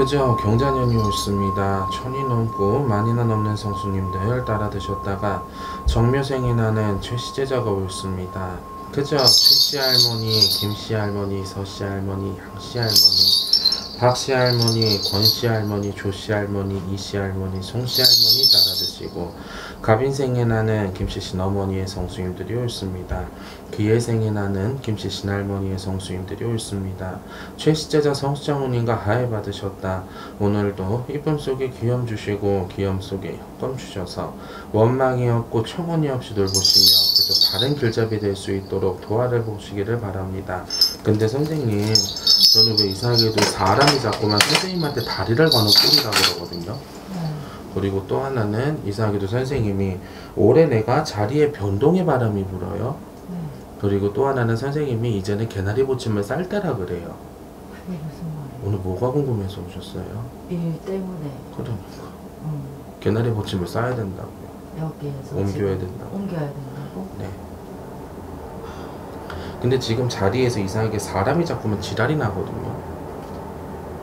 그저 경자년이었습니다. 천이 넘고 만이나 넘는 성수님들 따라 드셨다가 정묘생이 나는 최씨제자가 옳습니다. 그저 최씨 할머니, 김씨 할머니, 서씨 할머니, 양씨 할머니, 박씨 할머니, 권씨 할머니, 조씨 할머니, 이씨 할머니, 송씨 할머니 따라 드시고 갑인생에 나는 김씨 신어머니의 성수님들이 옳습니다. 그의 생에 나는 김씨 신할머니의 성수님들이 옳습니다. 최씨제자 성수장모님과 하해 받으셨다. 오늘도 이쁨 속에 귀염 주시고 귀염 속에 혁검 주셔서 원망이 없고 청원이 없이 돌보시며 바른 길잡이 될 수 있도록 도와를 보시기를 바랍니다. 근데 선생님, 저는 왜 이상하게도 사람이 자꾸만 선생님한테 다리를 거는 꼴이라고 그러거든요. 그리고 또 하나는 이상하게도 선생님이 올해 내가 자리에 변동의 바람이 불어요. 그리고 또 하나는 선생님이 이제는 개나리 보침을 쌀 때라 그래요. 그게 무슨 말이에요? 오늘 뭐가 궁금해서 오셨어요? 일 때문에. 그러니까. 개나리 보침을 싸야 된다고요. 여기에서 옮겨야 된다고. 옮겨야 된다고? 네. 근데 지금 자리에서 이상하게 사람이 자꾸만 지랄이 나거든요.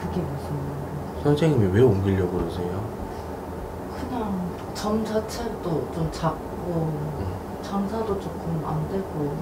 그게 무슨... 선생님이 왜 옮기려고 그러세요? 그냥 점 자체도 좀 작고 장사도 조금 안 되고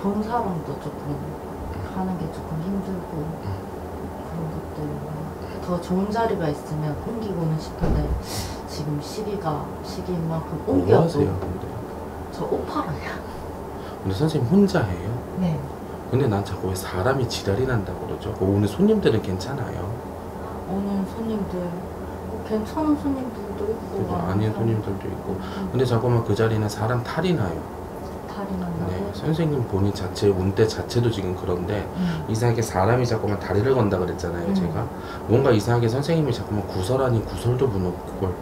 본 사람도 조금 하는 게 조금 힘들고 그런 것 때문에 더 좋은 자리가 있으면 옮기고는 싶은데 지금 시기인 만큼 옮겨도... 뭐 하세요, 근데? 저 옷 팔아요. 근데 선생님 혼자 해요? 네. 근데 난 자꾸 왜 사람이 지랄이 난다고 그러죠? 오늘 손님들은 괜찮아요? 오늘 손님들... 괜찮은 손님들도 있고 그죠, 아닌 손님들도 있고 근데 자꾸만 그 자리는 사람 탈이 나요. 탈이 난다고? 네. 선생님 본인 자체, 운대 자체도 지금 그런데 이상하게 사람이 자꾸만 다리를 건다 그랬잖아요, 제가. 뭔가 이상하게 선생님이 자꾸만 구설 아닌 구설도 무너고 그걸.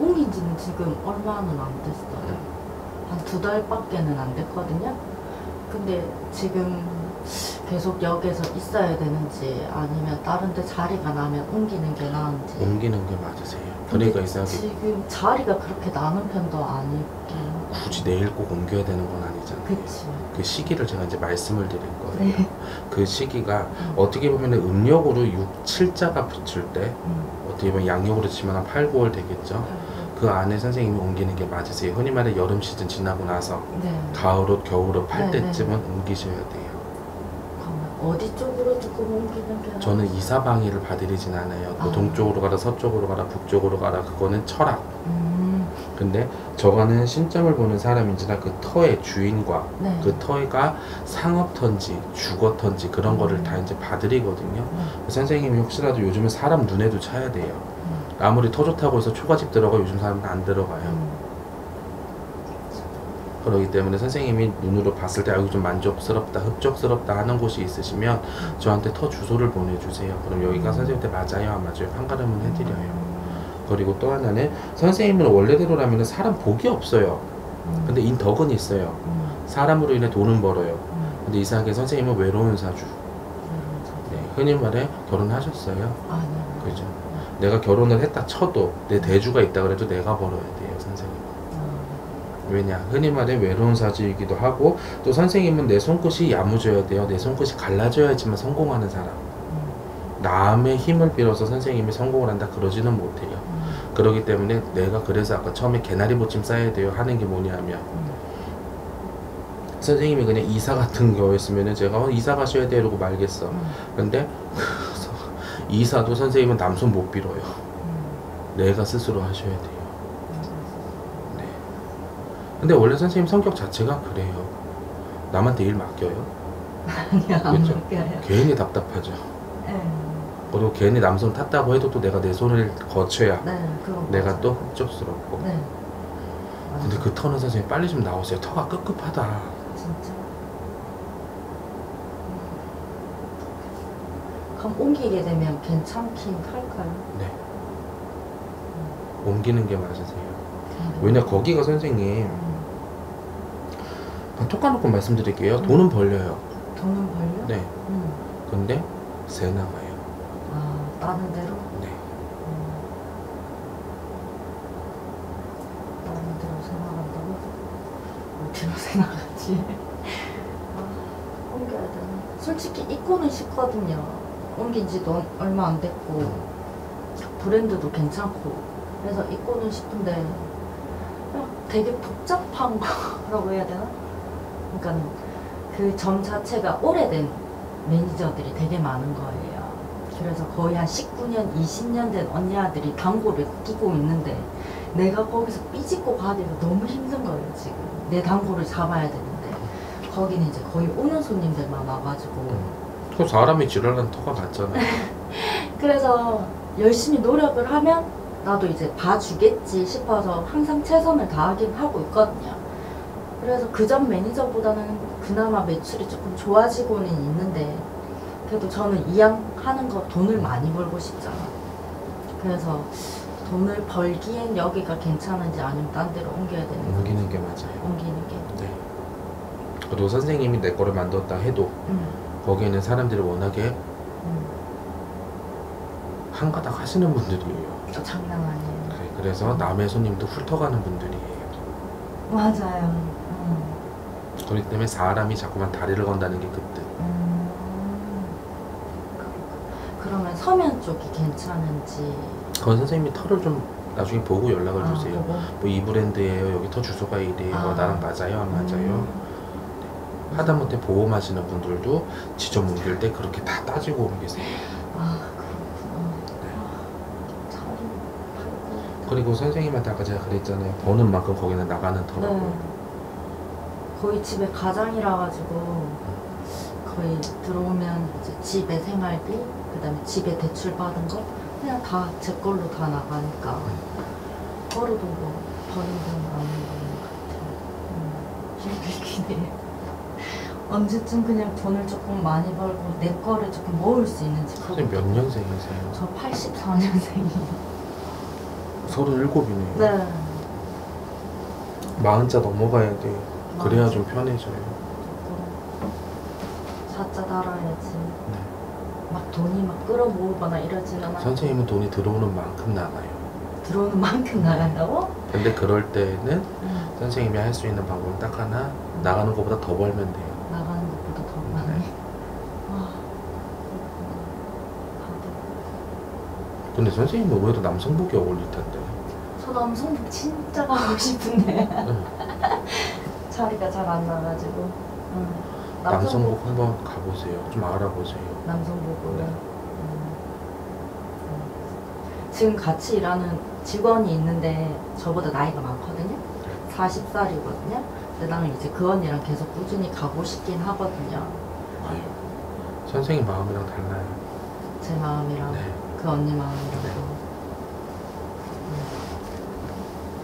옮긴 지는 지금 얼마는 안 됐어요. 한 2달밖에는 안 됐거든요. 근데 지금 계속 여기에서 있어야 되는지 아니면 다른 데 자리가 나면 옮기는 게 나은지. 옮기는 게 맞으세요. 그러니까 이상하게 지금 자리가 그렇게 나는 편도 아니고 굳이 내일 꼭 옮겨야 되는 건 아니잖아요. 그치. 그 시기를 제가 이제 말씀을 드릴 거예요. 네. 그 시기가 어떻게 보면 음력으로 6, 7자가 붙을 때 어떻게 보면 양력으로 치면 한 8, 9월 되겠죠. 그 안에 선생님이 옮기는 게 맞으세요. 흔히 말해 여름 시즌 지나고 나서 네. 가을옷, 겨울옷 팔 네, 때쯤은 네. 옮기셔야 돼요. 어디 쪽으로 조금 옮기는 게 저는 이사 방해를 받으리진 않아요. 아. 동쪽으로 가라, 서쪽으로 가라, 북쪽으로 가라 그거는 철학. 근데 저거는 신점을 보는 사람인지라 그 터의 주인과 네. 그 터가 상업터인지 주거터인지 그런 거를 다 이제 봐드리거든요. 선생님이 혹시라도 요즘은 사람 눈에도 차야 돼요. 아무리 터 좋다고 해서 초가집 들어가 요즘 사람은 안 들어가요. 그렇기 때문에 선생님이 눈으로 봤을 때 여기 좀 만족스럽다, 흡족스럽다 하는 곳이 있으시면 저한테 터 주소를 보내주세요. 그럼 여기가 선생님한테 맞아요, 안 맞아요? 판가름은 해드려요. 그리고 또 하나는 선생님은 원래대로라면 사람 복이 없어요. 근데 인덕은 있어요. 사람으로 인해 돈은 벌어요. 근데 이상하게 선생님은 외로운 사주. 네, 흔히 말해 결혼하셨어요? 아니요. 그죠? 내가 결혼을 했다 쳐도 내 대주가 있다 그래도 내가 벌어야 돼요, 선생님. 왜냐? 흔히 말해 외로운 사주이기도 하고 또 선생님은 내 손끝이 야무져야 돼요. 내 손끝이 갈라져야지만 성공하는 사람. 남의 힘을 빌어서 선생님이 성공을 한다 그러지는 못해요. 그러기 때문에 내가 그래서 아까 처음에 개나리 보침 싸야 돼요 하는 게 뭐냐면 선생님이 그냥 이사 같은 거였으면 제가 이사 가셔야 돼 이러고 말겠어. 근데 이사도 선생님은 남손 못 빌어요. 내가 스스로 하셔야 돼요. 네. 근데 원래 선생님 성격 자체가 그래요. 남한테 일 맡겨요? 아니요, 안 맡겨요. 괜히 답답하죠. 그리고 괜히 남손 탔다고 해도 또 내가 내 손을 거쳐야 네, 내가 또 흡족스럽고 네. 근데 그 터는 선생님 빨리 좀 나오세요. 터가 끄급하다 진짜. 그럼 옮기게 되면 괜찮긴 할까요? 네. 옮기는 게 맞으세요. 왜냐 거기가 선생님 톡 까놓고 말씀드릴게요. 돈은 벌려요. 돈은 벌려? 네. 근데 새 나가요. 나는 대로? 네. 나는 대로 생각한다고? 어디로 생각하지? 아, 옮겨야 되나? 솔직히 입고는 싶거든요. 옮긴 지도 얼마 안 됐고 브랜드도 괜찮고 그래서 입고는 싶은데 되게 복잡한 거라고 해야 되나? 그러니까 그 점 자체가 오래된 매니저들이 되게 많은 거예요. 그래서 거의 한 19년, 20년 된 언니아들이 단골을 끼고 있는데 내가 거기서 삐집고 가기가 너무 힘든 거예요, 지금. 내 단골을 잡아야 되는데 거기는 이제 거의 오는 손님들만 와가지고 그 사람이 지랄난 터가 났잖아. 그래서 열심히 노력을 하면 나도 이제 봐주겠지 싶어서 항상 최선을 다하긴 하고 있거든요. 그래서 그 전 매니저보다는 그나마 매출이 조금 좋아지고는 있는데 그래도 저는 이왕 하는 거 돈을 많이 벌고 싶잖아. 그래서 돈을 벌기엔 여기가 괜찮은지 아니면 딴 데로 옮겨야 되는 거 옮기는 게 맞아요. 옮기는 게. 네. 그래도 선생님이 내 거를 만들었다 해도 거기에는 사람들이 워낙에 한가닥 하시는 분들이에요. 장난 아니에요. 네, 그래서 남의 손님도 훑어가는 분들이에요. 맞아요. 그렇기 때문에 사람이 자꾸만 다리를 건다는 게 그때. 그러면 서면 쪽이 괜찮은지 그건 선생님이 털을 좀 나중에 보고 연락을 주세요. 뭐 이 브랜드예요, 여기 털 주소가 이래요, 나랑 맞아요, 안 맞아요. 네. 하다못해 보험하시는 분들도 지점 옮길 때 그렇게 다 따지고 옮기세요. 그리고 선생님한테 아까 제가 그랬잖아요. 버는 만큼 거기는 나가는 터라고요. 네. 거의 집에 가장이라 가지고 거의 들어오면 이제 집에 생활비, 그 다음에 집에 대출 받은 거 그냥 다 제 걸로 다 나가니까 벌어도 뭐 버는 건 아닌 것 같아요. 힘들긴 해요. 언제쯤 그냥 돈을 조금 많이 벌고 내 거를 조금 모을 수 있는지. 선생님 몇 년생이세요? 저 84년생이에요 37이네요. 네. 40자 넘어가야 돼. 그래야 좀 편해져요. 4자 달아야지. 네. 막 돈이 막 끌어모으거나 이러지는 않아요. 선생님은 돈이 들어오는 만큼 나가요. 들어오는 만큼 나간다고? 근데 그럴 때는 선생님이 할 수 있는 방법은 딱 하나. 나가는 것보다 더 벌면 돼요. 나가는 것보다 더 많이. 네. 와. 근데 선생님은 그래도 남성복이 어울릴 텐데. 저 남성복 진짜 가고 싶은데 자리가 잘 안 나가지고 남성복 한번 가보세요. 좀 알아보세요. 남성복으로? 네. 지금 같이 일하는 직원이 있는데 저보다 나이가 많거든요. 40살이거든요 근데 나는 이제 그 언니랑 계속 꾸준히 가고 싶긴 하거든요. 아유, 선생님 마음이랑 달라요. 제 마음이랑? 네. 그 언니 마음이라고. 네.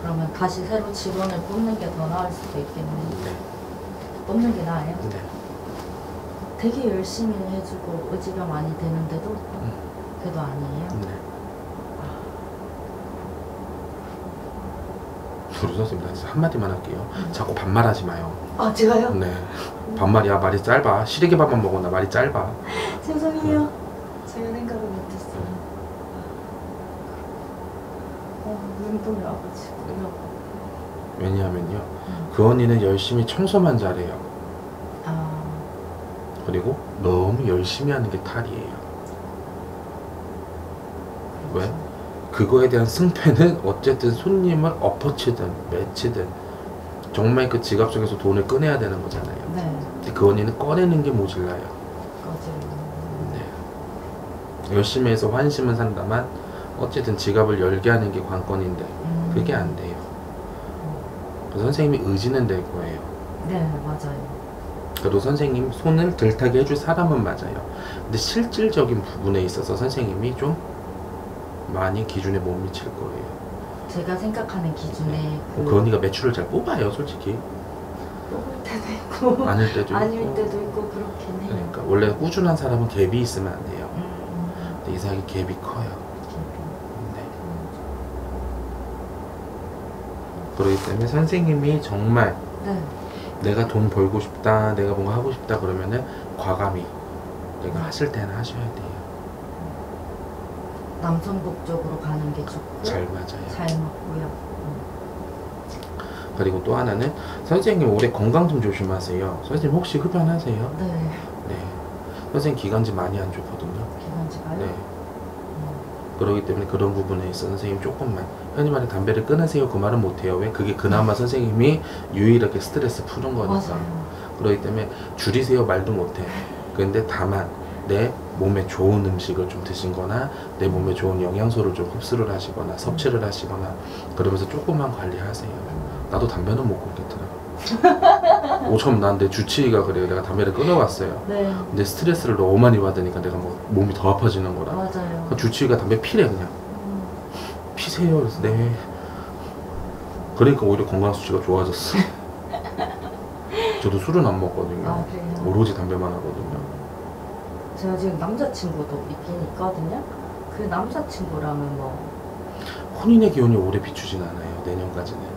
그러면 다시 새로 직원을 뽑는 게 더 나을 수도 있겠네요. 네. 뽑는 게 나아요? 네. 되게 열심히 해주고 의지가 많이 되는데도 그래도 아니에요? 네. 우리 선생님 나 진짜 한마디만 할게요. 자꾸 반말하지 마요. 아 제가요? 네. 반말이야. 말이 짧아. 시래기 밥만 먹었나 말이 짧아. 죄송해요. 제가 생각을 못했어요. 눈동이 와가지고 왜냐하면요 그 언니는 열심히 청소만 잘해요. 그리고 너무 열심히 하는 게 탈이에요. 왜? 그거에 대한 승패는 어쨌든 손님을 엎어치든 맺히든 정말 그 지갑 속에서 돈을 꺼내야 되는 거잖아요. 네. 근데 그 언니는 꺼내는 게 모질라요. 네. 열심히 해서 환심은 산다만 어쨌든 지갑을 열게 하는 게 관건인데 그게 안 돼요. 그래서 선생님이 의지는 될 거예요. 네, 맞아요. 그래도 선생님 손을 들타게 해줄 사람은 맞아요. 근데 실질적인 부분에 있어서 선생님이 좀 많이 기준에 못 미칠 거예요. 제가 생각하는 기준에 네. 그 언니가 매출을 잘 뽑아요, 솔직히. 뽑을 때도 있고 아닐 때도 있고 아닐 때도 있고 그렇긴 해요. 그러니까 원래 꾸준한 사람은 갭이 있으면 안 돼요. 근데 이상하게 갭이 커요. 그렇기 때문에 선생님이 정말 네. 내가 돈 벌고 싶다, 내가 뭔가 하고 싶다 그러면은 과감히 내가 하실 때는 하셔야 돼요. 남성복 쪽으로 가는 게 좋고 잘 맞아요. 잘 맞고요. 그리고 또 하나는 선생님 올해 건강 좀 조심하세요. 선생님 혹시 흡연하세요? 네. 네. 선생님 기관지 많이 안 좋거든요. 기관지 건가요? 네. 그러기 때문에 그런 부분에 있어서 선생님 조금만, 흔히 말해 담배를 끊으세요 그 말은 못해요. 왜? 그게 그나마 선생님이 유일하게 스트레스 푸는 거니까. 맞아요. 그러기 때문에 줄이세요 말도 못해. 근데 다만 내 몸에 좋은 음식을 좀 드신거나 내 몸에 좋은 영양소를 좀 흡수를 하시거나 섭취를 하시거나 그러면서 조금만 관리하세요. 나도 담배는 못 끊겠더라. 오참 난 내 주치의가 그래요. 내가 담배를 끊어왔어요. 네. 근데 스트레스를 너무 많이 받으니까 내가 뭐 몸이 더 아파지는 거라. 맞아요. 주치의가 담배 피래 그냥. 피세요. 그래서 네. 그러니까 오히려 건강수치가 좋아졌어. 저도 술은 안 먹거든요. 아, 그래요? 오로지 담배만 하거든요. 제가 지금 남자친구도 있긴 있거든요. 그 남자친구랑은 뭐 혼인의 기운이 오래 비추진 않아요. 내년까지는.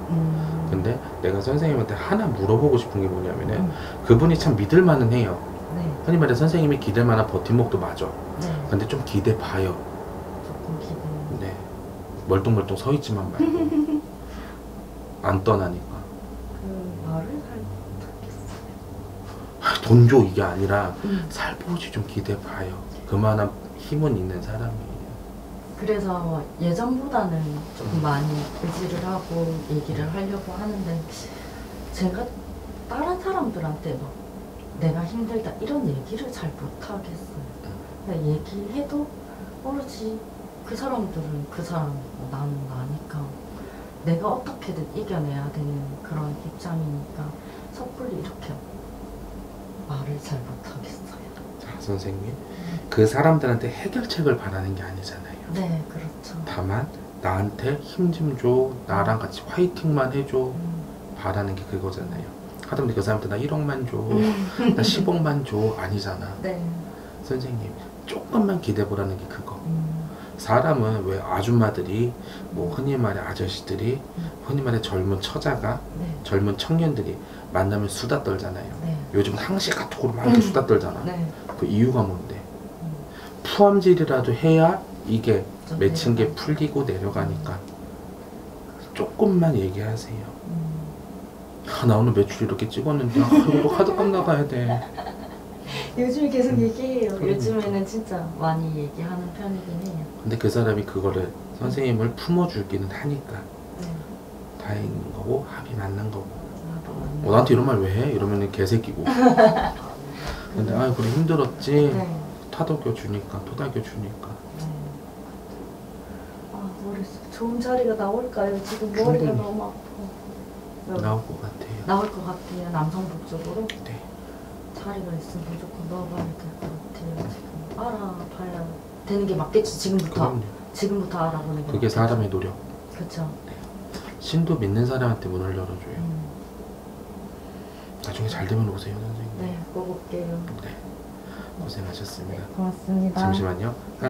근데 내가 선생님한테 하나 물어보고 싶은 게 뭐냐면은 그분이 참 믿을 만은 해요. 네. 흔히 말해 선생님이 기댈 만한 버팀목도 맞아. 네. 근데 좀 기대 봐요. 조금 기대. 네. 멀뚱멀뚱 서 있지만 말고. 안 떠나니까. 그 말을 할 돈 줘 이게 아니라 살포시 좀 기대봐요. 그만한 힘은 있는 사람이에요. 그래서 예전보다는 조금 많이 의지를 하고 얘기를 하려고 하는데 제가 다른 사람들한테 막 내가 힘들다 이런 얘기를 잘 못하겠어요. 그러니까 얘기해도 오로지 그 사람들은 그 사람이고 나는 나니까 내가 어떻게든 이겨내야 되는 그런 입장이니까 섣불리 이렇게 말을 잘 못하겠어요. 아, 선생님, 그 사람들한테 해결책을 바라는 게 아니잖아요. 네, 그렇죠. 다만 나한테 힘 좀 줘, 나랑 같이 화이팅만 해줘 바라는 게 그거잖아요. 하다못해 그 사람한테 나 1억만 줘, 나 10억만 줘 아니잖아. 네. 선생님, 조금만 기대보라는 게 그거. 사람은 왜 아줌마들이, 뭐 흔히 말해 아저씨들이, 흔히 말해 젊은 처자가, 네. 젊은 청년들이 만나면 수다 떨잖아요. 네. 요즘 상식 카톡으로 막 수다 떨잖아. 네. 그 이유가 뭔데? 푸암질이라도 해야 이게 맺힌 게 풀리고 내려가니까 조금만 얘기하세요. 아, 나 오늘 매출 이렇게 찍었는데 아, 이거 카드값 나가야 돼. 요즘 계속 얘기해요. 그러니까. 요즘에는 진짜 많이 얘기하는 편이긴 해요. 근데 그 사람이 그거를 선생님을 품어주기는 하니까 다행인 거고 합이 맞는 거고. 나한테 이런 말 왜 해? 이러면 개새끼고. 근데 아유 그래 힘들었지. 네. 타덕여 주니까 토닥여 주니까. 네. 아 모르겠어. 좋은 자리가 나올까요? 지금 머리가 너무 아파. 나올 것 같아요. 나올 것 같아요. 남성복 쪽으로. 네. 자리가 있으면 무조건 넣어봐야 될 것 같아요. 지금 알아봐야 되는 게 맞겠지. 지금부터. 그럼요. 지금부터 알아보는 게. 그게 맞겠죠. 사람의 노력. 그렇죠. 네. 신도 믿는 사람한테 문을 열어줘요. 나중에 잘 되면 오세요, 선생님. 네, 꼭 올게요. 네, 고생하셨습니다. 고맙습니다. 잠시만요.